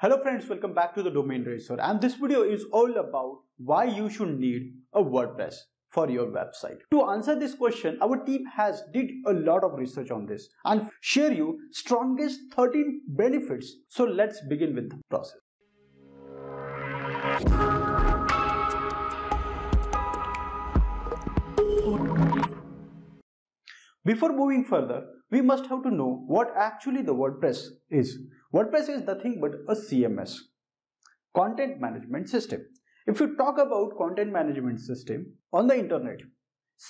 Hello friends, welcome back to the Domain Racer, and this video is all about why you should need a WordPress for your website. To answer this question, our team has did a lot of research on this and share you strongest 13 benefits. So let's begin with the process. Before moving further, we must have to know what actually the WordPress is. WordPress is nothing but a CMS, content management system. If you talk about content management system on the internet,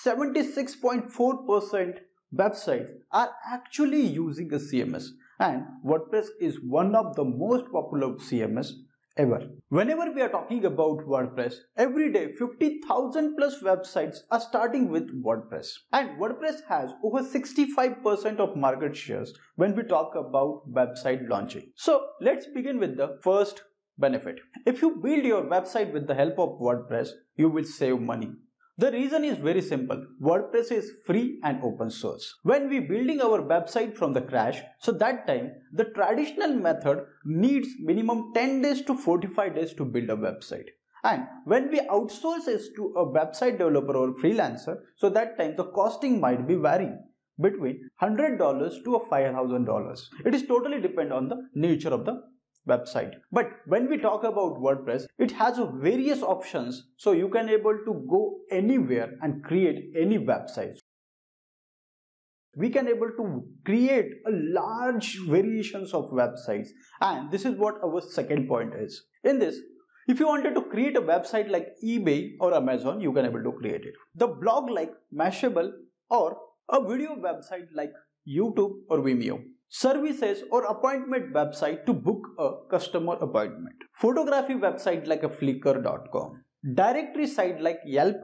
76.4% websites are actually using a CMS, and WordPress is one of the most popular CMS ever. Whenever we are talking about WordPress, every day 50,000 plus websites are starting with WordPress, and WordPress has over 65% of market shares when we talk about website launching. So let's begin with the first benefit. If you build your website with the help of WordPress, you will save money. The reason is very simple. WordPress is free and open source. When we building our website from the crash, so that time the traditional method needs minimum 10 days to 45 days to build a website. And when we outsource this to a website developer or freelancer, so that time the costing might be varying between $100 to $5,000. It is totally depend on the nature of the website. But when we talk about WordPress, it has various options, so you can able to go anywhere and create any websites. We can able to create a large variations of websites, and this is what our second point is. In this, if you wanted to create a website like eBay or Amazon, you can able to create it. The blog like Mashable, or a video website like YouTube or Vimeo. Services or appointment website to book a customer appointment. Photography website like a Flickr.com. Directory site like Yelp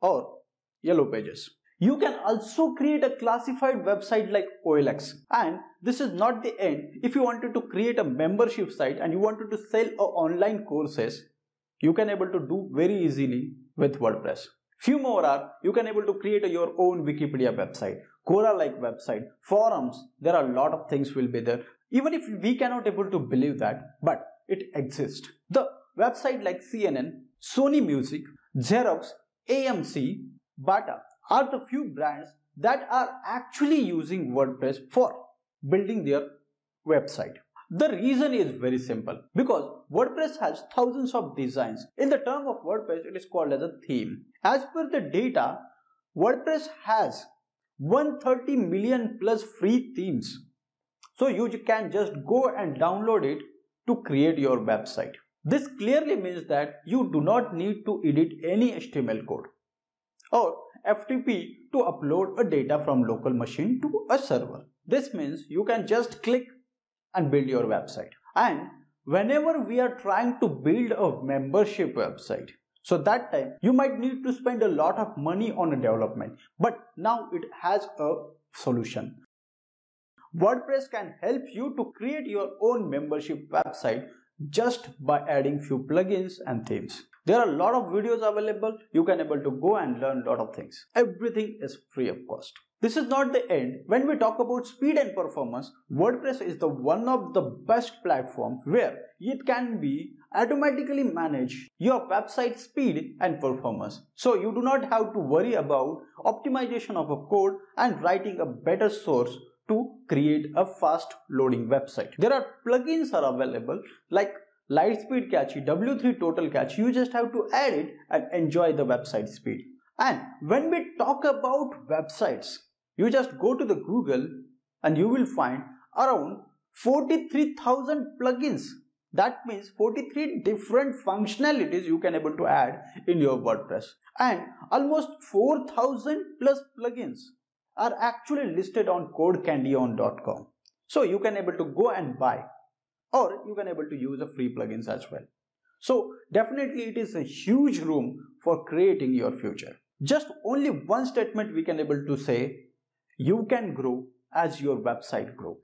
or Yellow Pages. You can also create a classified website like OLX. And this is not the end. If you wanted to create a membership site and you wanted to sell online courses, you can able to do very easily with WordPress. Few more are, you can able to create your own Wikipedia website, Quora-like website, forums. There are a lot of things will be there. Even if we cannot able to believe that, but it exists. The website like CNN, Sony Music, Xerox, AMC, Bata are the few brands that are actually using WordPress for building their website. The reason is very simple, because WordPress has thousands of designs. In the term of WordPress, it is called as a theme. As per the data, WordPress has 130 million plus free themes. So you can just go and download it to create your website. This clearly means that you do not need to edit any HTML code or FTP to upload a data from local machine to a server. This means you can just click and build your website. And whenever we are trying to build a membership website, so that time you might need to spend a lot of money on a development, but now it has a solution. WordPress can help you to create your own membership website just by adding few plugins and themes. There are a lot of videos available. You can able to go and learn a lot of things. Everything is free of cost. This is not the end. When we talk about speed and performance, WordPress is the one of the best platform where it can be automatically manage your website speed and performance. So you do not have to worry about optimization of a code and writing a better source to create a fast loading website. There are plugins are available like Lightspeed Cache, W3 Total Cache. You just have to add it and enjoy the website speed. And when we talk about websites, you just go to the Google and you will find around 43,000 plugins. That means 43 different functionalities you can able to add in your WordPress, and almost 4,000 plus plugins are actually listed on CodeCanyon.com. So you can able to go and buy, or you can able to use a free plugins as well. So definitely it is a huge room for creating your future. Just only one statement we can able to say, you can grow as your website grows.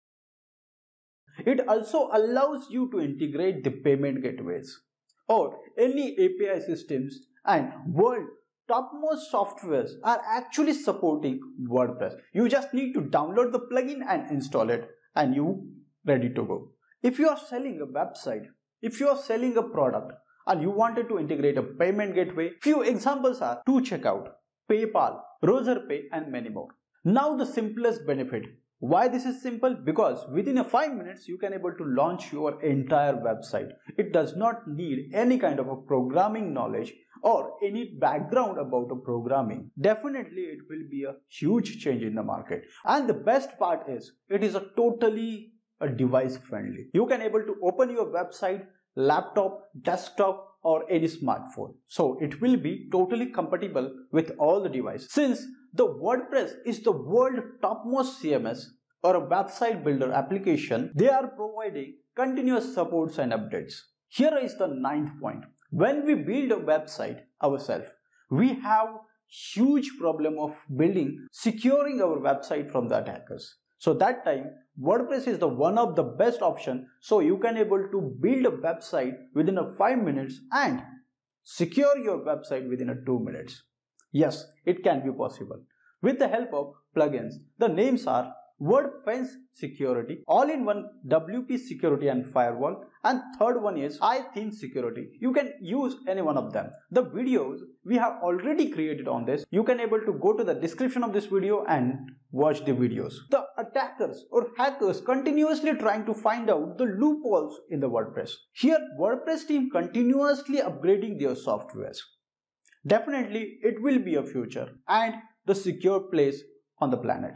It also allows you to integrate the payment gateways or any API systems, and world topmost softwares are actually supporting WordPress. You just need to download the plugin and install it, and you ready to go. If you are selling a website, If you are selling a product and you wanted to integrate a payment gateway, few examples are to checkout, PayPal, Razorpay and many more. Now the simplest benefit. Why this is simple? Because within a 5 minutes you can able to launch your entire website. It does not need any kind of a programming knowledge or any background about a programming. Definitely it will be a huge change in the market. And the best part is it is a totally device friendly. You can able to open your website, laptop, desktop or any smartphone. So it will be totally compatible with all the devices. Since the WordPress is the world's topmost CMS or a website builder application, they are providing continuous supports and updates. Here is the 9th point. When we build a website ourselves, we have huge problem of securing our website from the attackers. So that time, WordPress is the one of the best option. So you can able to build a website within a 5 minutes and secure your website within a 2 minutes. Yes, it can be possible with the help of plugins. The names are Wordfence security, all-in-one WP security and firewall, and third one is iTheme security. You can use any one of them. The videos we have already created on this. You can able to go to the description of this video and watch the videos. The attackers or hackers continuously trying to find out the loopholes in the WordPress. Here WordPress team continuously upgrading their softwares. Definitely it will be a future and the secure place on the planet.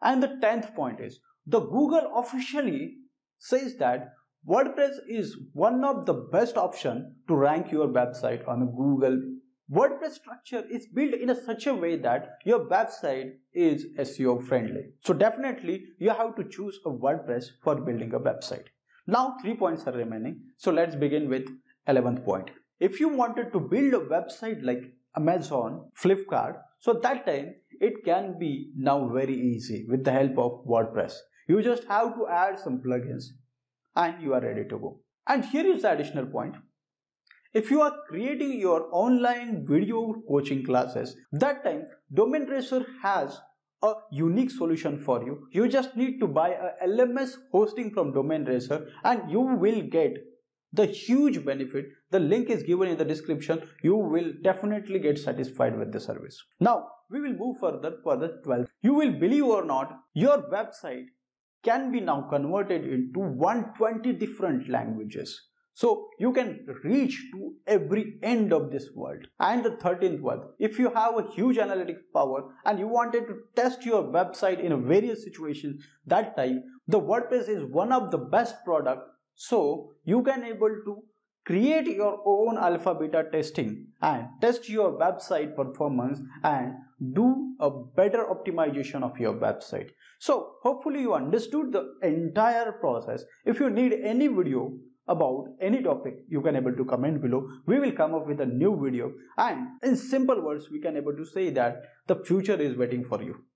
And the 10th point is the Google officially says that WordPress is one of the best option to rank your website on Google. WordPress structure is built in such a way that your website is SEO friendly. So definitely you have to choose a WordPress for building a website. Now 3 points are remaining. So let's begin with 11th point. If you wanted to build a website like Amazon, Flipkart, so that time it can be now very easy with the help of WordPress. You just have to add some plugins and you are ready to go. And here is the additional point. If you are creating your online video coaching classes, that time Domain Racer has a unique solution for you. You just need to buy a LMS hosting from Domain Racer and you will get the huge benefit. The link is given in the description. You will definitely get satisfied with the service. Now we will move further for the 12th. You will believe or not, your website can be now converted into 120 different languages. So you can reach to every end of this world. And the 13th one, if you have a huge analytics power and you wanted to test your website in various situations, that time the WordPress is one of the best products. So you can able to create your own alpha beta testing and test your website performance and do a better optimization of your website. So hopefully you understood the entire process. If you need any video about any topic, you can able to comment below. We will come up with a new video, and in simple words we can able to say that the future is waiting for you.